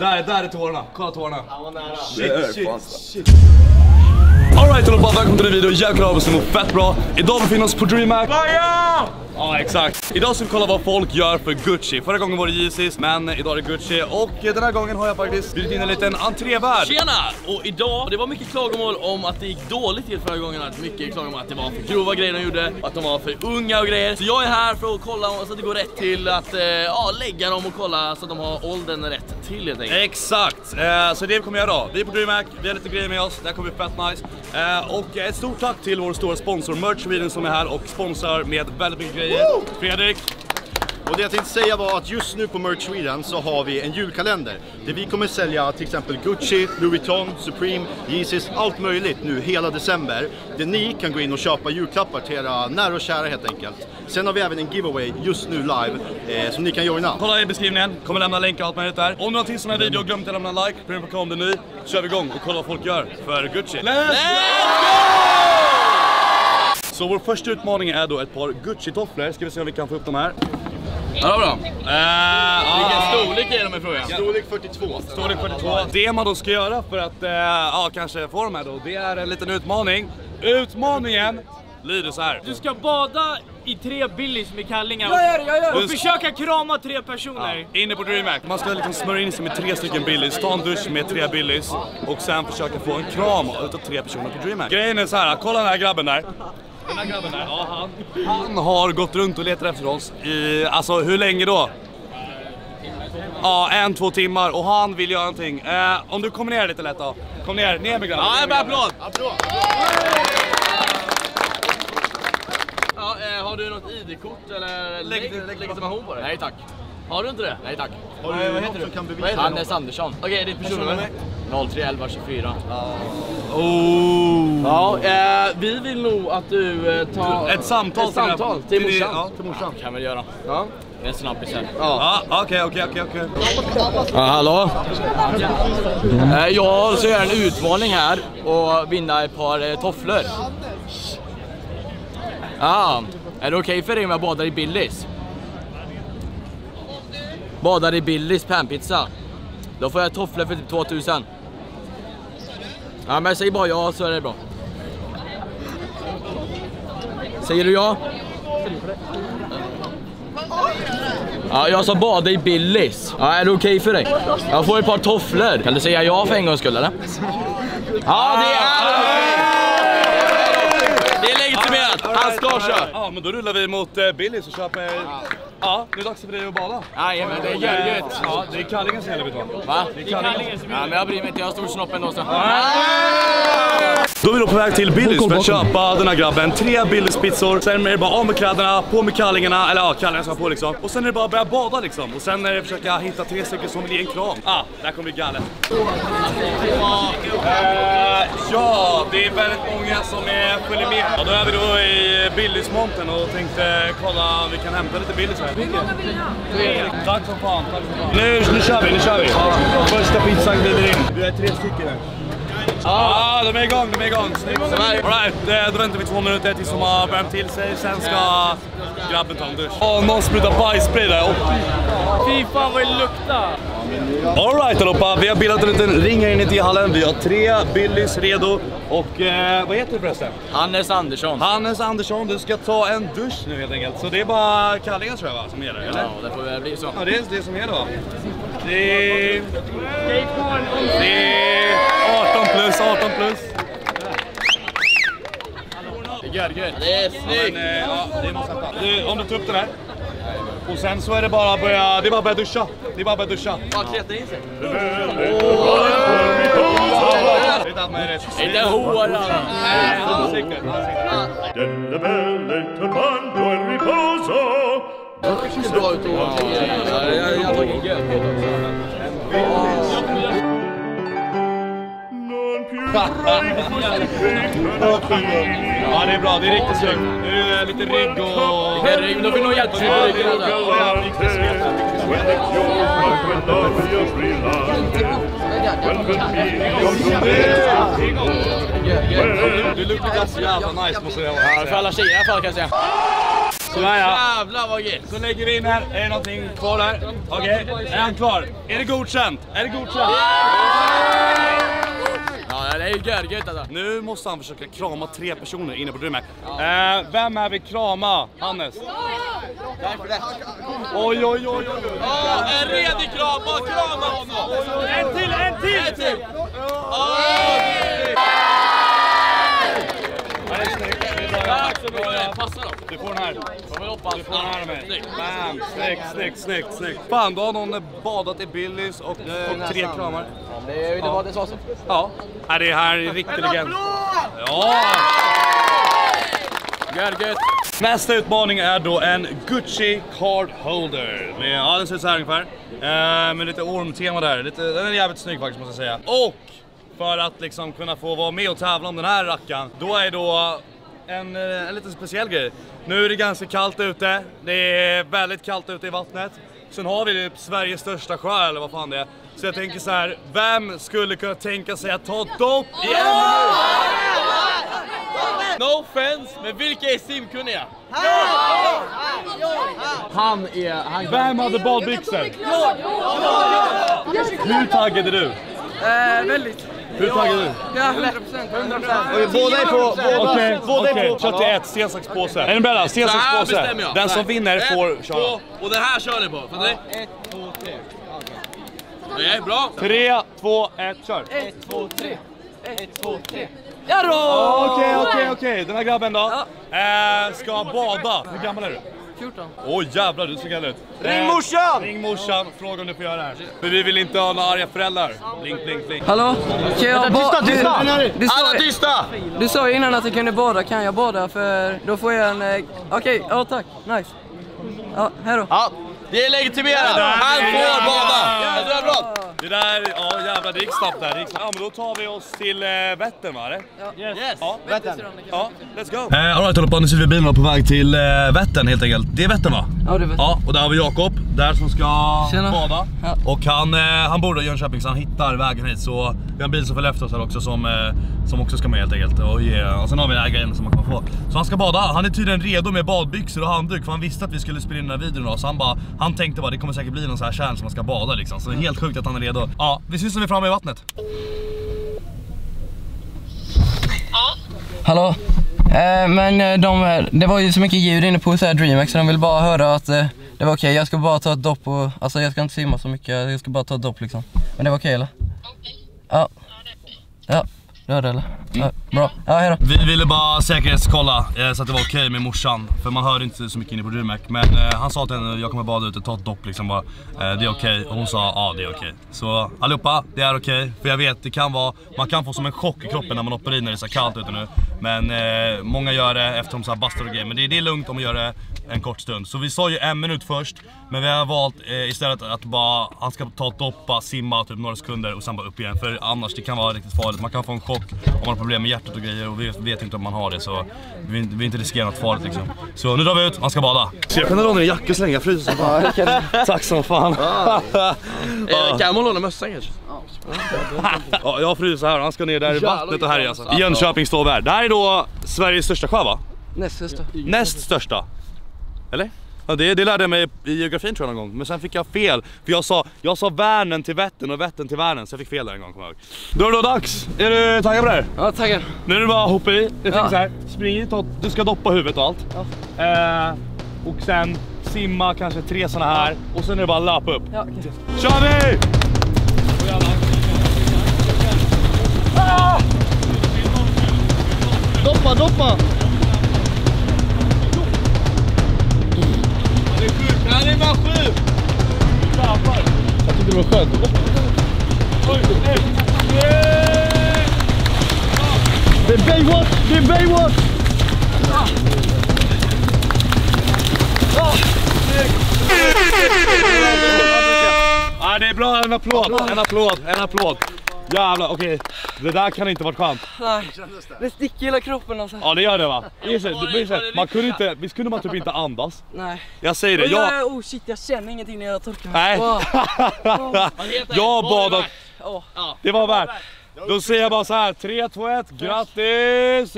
Där är tårarna, kolla tårarna. Shit. Alright, och bara välkommen till den video. Jäklar av oss som mår fett bra. Idag befinner oss på DreamHack. Ja, exakt. Idag ska vi kolla vad folk gör för Gucci. Förra gången var det Yeezys, men idag är det Gucci. Och den här gången har jag faktiskt bjudit in en liten entrévärd. Tjena! Och idag, det var mycket klagomål om att det gick dåligt till förra gången. Mycket klagomål att det var för grova grejer de gjorde, att de var för unga och grejer. Så jag är här för att kolla så att det går rätt till. Att lägga dem och kolla så att de har åldern rätt till, helt enkelt. Exakt, så det kommer jag göra. Vi är på DreamHack, vi har lite grejer med oss. Det här kommer bli fett nice. Och ett stort tack till vår stora sponsor MerchViden som är här och sponsrar med väldigt mycket grejer. Fredrik! Och det jag tänkte säga var att just nu på MerchSweden så har vi en julkalender där vi kommer sälja till exempel Gucci, Louis Vuitton, Supreme, Yeezys, allt möjligt nu hela december. Där ni kan gå in och köpa julklappar till era nära och kära, helt enkelt. Sen har vi även en giveaway just nu live som ni kan joina. Kolla i beskrivningen, kommer lämna länkar och allt möjligt där. Om du har till sån här video, glöm inte att lämna en like, prenumerera om det nu. Så kör vi igång och kolla vad folk gör för Gucci. Let's go! Så vår första utmaning är då ett par Gucci-tofflor. Ska vi se om vi kan få upp dem här. Ja, bra. Vilken storlek är de i frågan? Storlek 42. Storlek 42. Det man då ska göra för att kanske få dem här då, det är en liten utmaning. Utmaningen lyder så här. Du ska bada i 3 billies med kallingar och försöka krama 3 personer. Ja. Inne på DreamHack. Man ska liksom smörja in sig med 3 stycken billies, ta en dusch med 3 billies och sen försöka få en kram utav 3 personer på DreamHack. Grejen är så här, kolla den här grabben där. Den här grabben där, ja, han har gått runt och letat efter oss i, alltså hur länge då? 2 timmar och han vill göra någonting. Om du kommer ner lite lätt då. Kom ner med grabben. Ja, en applåd! Ja, har du något ID-kort eller legitimation på dig? Nej tack. Har du inte det? Nej tack. Vad heter du? Kan bevisa Hannes Andersson. Okej, ditt personnummer? 031124. Vi vill nog att du tar ett samtal till morsan. Ja, till morsan. Kan vi göra. Ja. Det är en snabbis här. Ja, okej. Ja, hallå? Jag ska göra en utmaning här och vinna ett par tofflor. Ja, är det okej för dig om jag badar i Billis? Badar i Billis panpizza. Då får jag tofflor för typ 2000. Ja, men säg bara ja så är det bra. Säger du ja? Ja, jag sa bada i Billis. Ja, är det okej för dig? Jag får ett par tofflor. Kan du säga ja för en gångs skull eller? Ja, det är legitimerat. Han ska köra. Ja, men då rullar vi mot Billis och köper. Ja, nu är det dags för dig att bada. Nej, men det är görgött. Ja, det är kallingen som gäller, vet du. Va? Det är kallingen som gäller. Ja, men jag bryr mig inte, jag har stor snopp ändå så. Då är vi då på väg till Billys för att köpa den här grabben. 3 Billys pizzor, sen är det bara av med kläderna, på med kallingarna, eller ja, kallingarna ska på liksom. Och sen är det bara att börja bada liksom. Och sen är det försöka hitta 3 stycken som vill ge en kram. Där kommer det galet. Ja, det är väldigt många som följer med. Ja, då är vi då i Billys monten och tänkte kolla vi kan hämta lite Billys här. Hur många vill ni ha? Tack för fan. Nu kör vi. Första pizzan glider in. Vi är 3 stycken här. De är igång. Alright, då väntar vi 2 minuter tills de har värmt till sig. Sen ska grabben ta en dusch. Någon sprutar bajsspray där. Fy fan vad det luktar. Alright allihopa, vi har bildat en liten ring här inne i hallen. Vi har 3 Billys redo. Och vad heter du förresten? Hannes Andersson, du ska ta en dusch nu helt enkelt. Så det är bara kallingen tror jag va, som gäller, eller? Ja, det får väl bli så. Ja, det är det som gäller va. Det är 18+. Det är gött. Det är snyggt. Om du tar upp det där. Och sen så är det bara att börja duscha. Bara klätta in sig. Det är hårda. Ja, det är bra, det är riktigt snyggt. Nu är lite rygg och... Herregud, då vill nog hjälpa sig på ryggen. Ja, riktigt snyggt. Du luktar så jävla nice, måste jag säga. För alla tjejer i alla fall kan jag säga. Sådär ja. Jävlar vad gett. Så lägger vi in här. Är det någonting kvar där? Okej, okay. Är han kvar? Är det godkänt? Är det godkänt? Ja, det är ju görgött alltså. Nu måste han försöka krama tre personer inne på DreamHack. Ja. Vem är vi krama? Hannes? Oj, oj, oj, oj. Ja, en redig krama. Krama honom. En till, en till. En till. Du får den här. Du får den här med mig. Bam, snyggt. Fan, då har någon badat i Billys och tre kramar. Det var det så. Ja, det här är riktigt legend. Ja! Gött. Nästa utmaning är då en Gucci card holder. Ja, den ser ut så här ungefär. Med lite ormtema där. Den är jävligt snygg faktiskt måste jag säga. Och för att liksom kunna få vara med och tävla om den här rackan, då är då en lite speciell grej. Nu är det ganska kallt ute. Det är väldigt kallt ute i vattnet. Sen har vi ju Sveriges största sjö eller vad fan det är. Så jag tänker så här, vem skulle kunna tänka sig att ta dopp i en minut? No offense, men vilka är simkunniga? Han. Vem hade badbyxor? Hur taggade du? Väldigt. Hur taggade du? Ja, 100%. Båda är på. Okej, kör till ett stensaxpåse. Är ni beredda? Stensaxpåse. Den som vinner får köra. Och det här kör ni på. Fattar ni? 1, 2, 3. Det är bra. 3, 2, 1, kör. 1, 2, 3. 1, 2, 3. Ja. Okej. Den här grabben då ska bada. Hur gammal är du? 14. Åh jävlar, du ser galen ut. Ring morsan, fråga om du får göra det här. För vi vill inte ha några arga föräldrar. Blink. Hallå? Tysta! Alla tysta! Du sa ju innan att du kunde bada, kan jag bada? För då får jag en... Okej, ja tack, nice. Ja, hej då. Ja, det är legitimerat. Han får bada. Jävlar bra. Det där, ja jävlar, det gick snabbt där. Ja, men då tar vi oss till Vättern, va? Ja. Yes. Ja, Vättern. Ja, let's go. Alright, hålla på, nu ser vi bilen på väg till Vättern helt enkelt. Det är Vättern, va? Ja, det är Vättern. Ja, och där har vi Jakob, där som ska bada. Ja. Och han bor i Jönköping, så han hittar vägen hit. Så vi har en bil som följer efter oss här också, som också ska med helt enkelt. Och sen har vi den här grejen som man kommer få. Så han ska bada, han är tydligen redo med badbyxor och handduk. För han visste att vi skulle spela in den här videon då. Så han tänkte bara, det kommer säkert bli någon så här kärn som man ska bada liksom. Så det är helt sjukt att han är redo. Ja, vi syns när vi är framme i vattnet. Ja. Hallå. Men det var ju så mycket ljud inne på så här DreamHack, så de vill bara höra att det var okej. Jag ska bara ta ett dopp och alltså jag ska inte simma så mycket. Jag ska bara ta ett dopp liksom. Men det var okej eller? Okej. Ja. Ja. Ja, det eller? Ja, bra. Ja, hejdå. Vi ville bara säkerhetskolla så att det var okej med morsan. För man hör inte så mycket inne på DreamHack. Men han sa till henne, jag kommer bada ut och ta ett dopp liksom bara. Det är okej. Och hon sa, ja det är okej. Så allihopa, det är okej. För jag vet, det kan vara, man kan få som en chock i kroppen när man hoppar in när det är så kallt ute nu. Men många gör det efter de så här bastar och grejer. Men det är lugnt om man gör det en kort stund. Så vi sa ju 1 minut först. Men vi har valt istället att bara, han ska ta ett dopp, bara simma typ några sekunder och sen bara upp igen. För annars det kan vara riktigt farligt. Man kan få en chock om man har problem med hjärtat och grejer. Och vi vet inte om man har det, så vi vill inte riskera något farligt liksom. Så nu drar vi ut, man ska bada. Så jag kan låna en jacka och slänga fryser som fan. Tack som fan. Kan man låna mössan kanske? Ja, jag fryser här, han ska ner där i vattnet och här i alltså. Jönköping står värd. Det här är då Sveriges största sjö, va? Näst största. Eller? Ja, det lärde jag mig i geografin tror jag någon gång. Men sen fick jag fel. För jag sa Vänern till Vättern och Vättern till Vänern. Så jag fick fel där en gång, kommer jag ihåg. Då är det då dags. Är du taggad på det här? Ja, taggad. Nu är det bara hoppa i. Jag tänker så här, spring i, du ska doppa huvudet och allt. Ja. Och sen simma kanske 3 såna här. Ja. Och sen är det bara lappa upp. Ja, okay. Kör vi! Ah! Doppa! Han är bara 7! Jag tyckte det var skönt. Det är Baywatch! Det är Baywatch! Det är bra, en applåd. Jävlar, okej. Det där kan inte vara skönt. Nej, det sticker hela kroppen alltså. Ja, det gör det va? Man kunde typ inte andas. Nej. Jag säger det, shit, jag känner ingenting när jag torkar. Nej. Wow. Jag badade. Det var värt. Då säger jag bara så här, 3, 2, 1, grattis!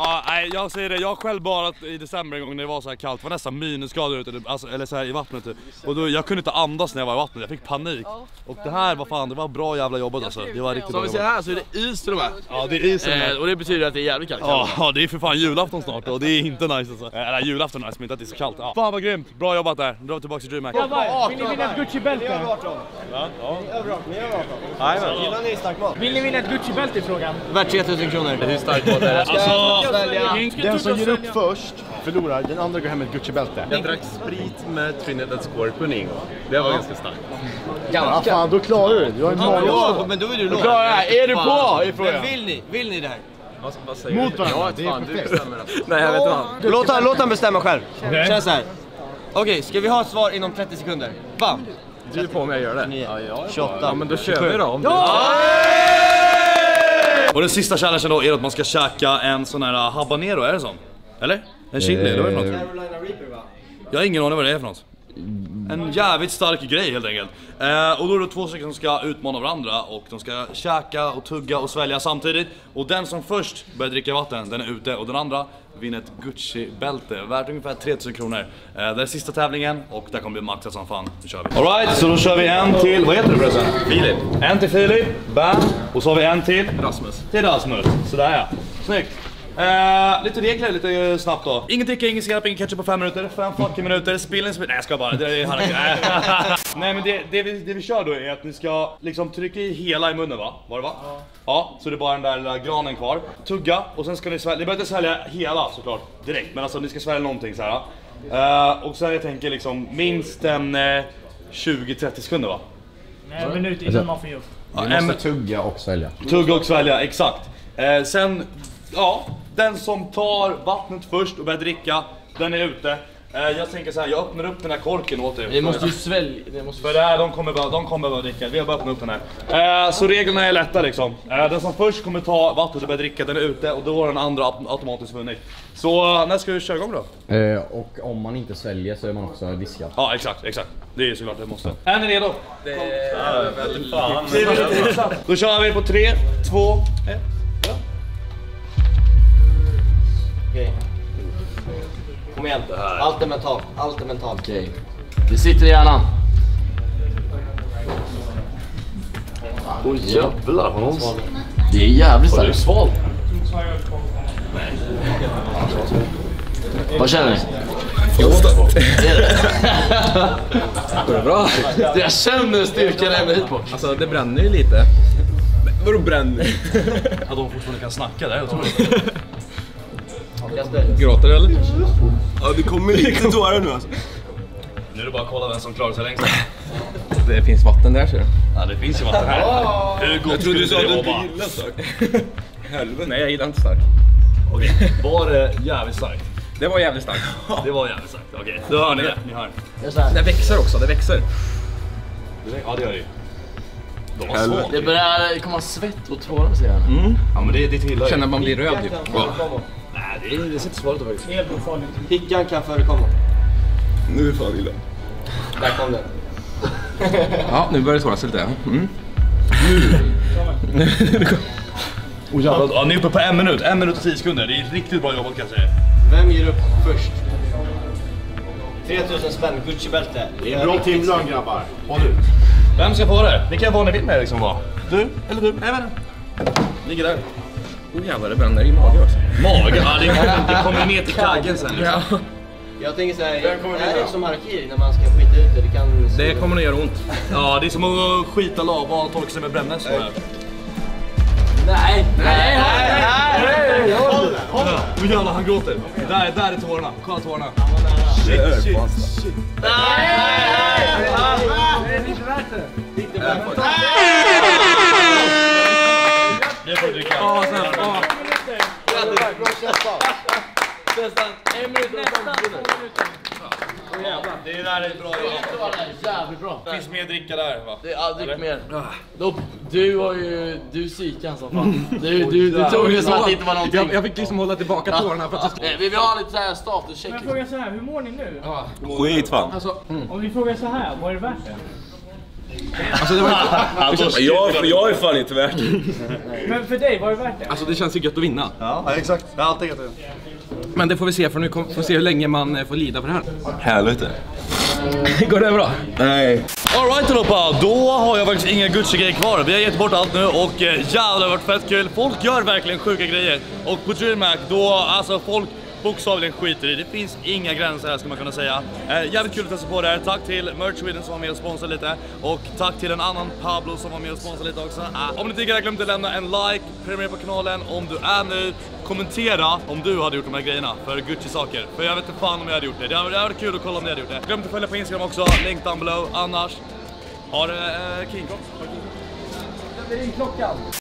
Ja, nej, jag säger det, jag har själv badat i december en gång när det var så här kallt. Det var nästan minusgrader ute, alltså, eller så här i vattnet typ. Och då, jag kunde inte andas när jag var i vattnet, jag fick panik. Och det här, vad fan, det var bra jävla jobbat alltså. Det var riktigt bra. Som vi ser här så är det is till de här. Ja, det är is till de här. Och det betyder att det är jävligt kallt. Ja, det är för fan julafton snart och det är inte nice alltså. Eller julafton är nice, men inte att det är så kallt. Ja. Fan vad grymt, bra jobbat där. Nu drar vi tillbaka till DreamHack. Vill ni vinna ett Gucci-bälte? Ni har 18. Ja, ni vill ni vinna ett Gucci-bälte i frågan? Värt 3000 kronor. Det är starkt på det. Den som ger upp först förlorar, den andra går hem med ett Gucci-bälte. Jag drack sprit med Trinidad Scorpion en gång. Det var ganska starkt. Ja, fan, då klarar du. Du har en mål. Ja, men då är du nog. Är du på? Vill ni det här? Mot varandra. Ja, fan, du bestämmer. Nej, jag vet inte. Låt han bestämma själv. Känns så här. Okej, ska vi ha ett svar inom 30 sekunder? Bam! Du är på om jag gör det. 28. Ja, men då kör vi då. Och den sista challengen då är att man ska käka en sån här habanero, är det sån? Eller? En chili, eller vad är det för något? Carolina Reaper, va? Jag har ingen aning vad det är för något. En jävligt stark grej helt enkelt. Och då är det två stycken som ska utmana varandra. Och de ska käka och tugga och svälja samtidigt. Och den som först börjar dricka vatten, den är ute. Och den andra vinner ett Gucci-bälte värt ungefär 3000 kronor. Det är sista tävlingen och där kommer bli maxat som fan. Nu kör vi. Alright, så då kör vi en till, vad heter du förresten? Filip. En till Filip, bam. Och så har vi en till Rasmus. Till Rasmus, sådär ja. Snyggt. Lite regler, lite snabbt då. Ingen dricka, ingen skrap, ingen ketchup på 5 minuter. 5 fucking minuter, spillen. Nej jag ska bara, det är nej men det vi kör då är att ni ska liksom trycka i hela i munnen, va? Var det va? Ja. Ja, så det är bara den där lilla granen kvar. Tugga, och sen ska ni svälja, ni behöver inte svälja hela såklart direkt, men alltså ni ska svälja någonting så här. Och sen jag tänker liksom minst en 20-30 sekunder va? Nej, en minut innan man får upp. Ni måste tugga och svälja. Tugga och svälja, exakt. Sen, ja, den som tar vattnet först och börjar dricka, den är ute. Jag tänker så här, jag öppnar upp den här korken åt er. Vi måste ju svälja. För det här, de kommer bara dricka. Vi har bara öppnat upp den här. Så reglerna är lätta liksom. Den som först kommer ta vattnet och börjar dricka, den är ute. Och då har den andra automatiskt vunnit. Så när ska vi köra igång då? Och om man inte sväljer så är man också diskad. Ja, exakt. Det är såklart det måste. Är ni redo? Det är väldigt fan. Då kör vi på 3, 2, 1. Okej. Kom igen. Allt är mentalt. Allt är mentalt. Okej. Det sitter i hjärnan. Åh jävlar, har någon. Det är jävligt starkt. Har du svalt? Nej. Vad känner ni? Jag åt det. Det bra. Jag känner styrkan även hit på. Alltså det bränner ju lite. Vadå bränner? Att de fortfarande kan snacka där, jag tror det. Gråter eller? Ja, det kommer lite tårar nu alltså. Nu är det bara att kolla vem som klarar sig längst. Det finns vatten där, ser du? Ja, det finns ju vatten här. Hur gott skulle du jobba? Helvete. Nej, jag gillar inte starkt. Okej, var det jävligt starkt? Det var jävligt starkt. Det var jävligt starkt, okej. Då hör ni det, ni hör. Det växer också, det växer. Ja, det gör det ju. Det börjar komma svett och tårar, ser jag. Mm. Ja, men det tillhör ju. Känner man blir röd ju. Nej, det är inte svårt faktiskt. Helt ofarligt. Hickan kan förekomma. Nu är fan illa. Där kom den. Ja, nu börjar det svåra sig lite. Mm. Nu. Ja, ni är uppe på 1 minut. 1 minut och 10 sekunder. Det är riktigt bra jobbat kan jag säga. Vem ger upp först? 3000 spänn, Gucci-bälte. Det är bra timlön grabbar. Håll ut. Vem ska få det? Det kan vara ni vill med liksom va? Du? Eller du? Nej, vänta. Ligger där. Åh jävlar, det bränner i magen också. Magen? Ja, det kommer ner till kaggen sen liksom. Ja. Jag tänker såhär, det är som harakiri när man ska skita ut det. Det kommer nog göra ont. Ja, det är som att skita lava och torka sig med brännäs. Nej! Åh jävlar, han gråter. Där är tårarna, kolla tårarna. Shit. Nej! Det är inte värt det. Det är inte värt det. Det får du kan. Ja, snabbt. Bra kämpat. Nästan 1 minut och 5 sekunder. Ja, det där är bra. Det är jävligt bra. Finns mer dricka där va? Det är aldrig mer. Du psykan som fan. Du tog ju så att det inte var någonting. Jag fick liksom hålla tillbaka tårarna för att vi har lite så här status check. Men fråga så här, hur mår ni nu? Skit fan. Alltså, om vi frågar så här, vad är det värt det? Alltså det var inte... det känns... ja, för jag är fan inte värt det. Men för dig var det värt det? Alltså det känns ju gött att vinna. Ja, exakt. Det är alltid gött att vinna. Men det får vi se, för nu får vi se hur länge man får lida för det här. Härligt det. Går det bra? Nej. Alright allihopa, då har jag faktiskt inga Gucci-grejer kvar. Vi har gett bort allt nu och jävlar det har varit fett kul. Folk gör verkligen sjuka grejer. Och på DreamHack då, alltså folk bokstavligen skiter i. Det finns inga gränser här, ska man kunna säga. Jävligt kul att testa på det här. Tack till MerchSweden som var med och sponsrade lite. Och tack till en annan Pablo som var med och sponsrade lite också. Om ni tycker, glöm inte att lämna en like. Prenumerera på kanalen om du är ny. Kommentera om du hade gjort de här grejerna för Gucci-saker. För jag vet inte fan om jag hade gjort det. Det hade varit kul att kolla om ni hade gjort det. Glöm inte att följa på Instagram också. Link down below. Annars har KingComp. Det är klockan.